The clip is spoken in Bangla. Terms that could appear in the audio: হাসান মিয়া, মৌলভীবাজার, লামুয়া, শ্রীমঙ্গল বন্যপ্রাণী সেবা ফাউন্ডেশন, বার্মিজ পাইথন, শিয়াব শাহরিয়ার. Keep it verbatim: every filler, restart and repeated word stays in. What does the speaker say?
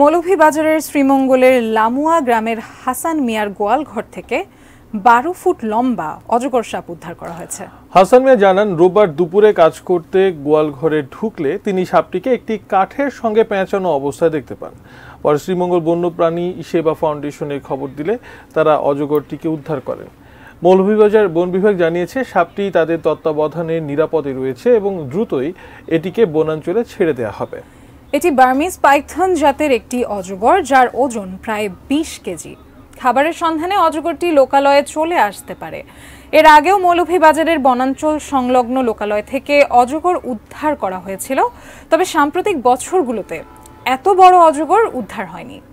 মৌলভীবাজারের শ্রীমঙ্গলের লামুয়া গ্রামের হাসান মিয়ার গোয়ালঘর থেকে বারো ফুট লম্বা অজগর সাপ উদ্ধার করা হয়েছে। হাসান মিয়া জানান, রোববার দুপুরে কাজ করতে গোয়ালঘরে ঢুকলে তিনি সাপটিকে একটি কাঠের সঙ্গে পেঁচানো অবস্থায় দেখতে পান। পরে শ্রীমঙ্গল বন্যপ্রাণী সেবা ফাউন্ডেশনে খবর দিলে তারা অজগরটিকে উদ্ধার করেন। মৌলভীবাজার বন বিভাগ জানিয়েছে, সাপটি তাদের তত্ত্বাবধানে নিরাপদে রয়েছে এবং দ্রুতই এটিকে বনাঞ্চলে ছেড়ে দেওয়া হবে। এটি বার্মিজ পাইথন জাতের একটি অজগর, যার ওজন প্রায় বিশ কেজি। খাবারের সন্ধানে অজগরটি লোকালয়ে চলে আসতে পারে। এর আগেও মৌলভীবাজারের বনাঞ্চল সংলগ্ন লোকালয় থেকে অজগর উদ্ধার করা হয়েছিল, তবে সাম্প্রতিক বছরগুলোতে এত বড় অজগর উদ্ধার হয়নি।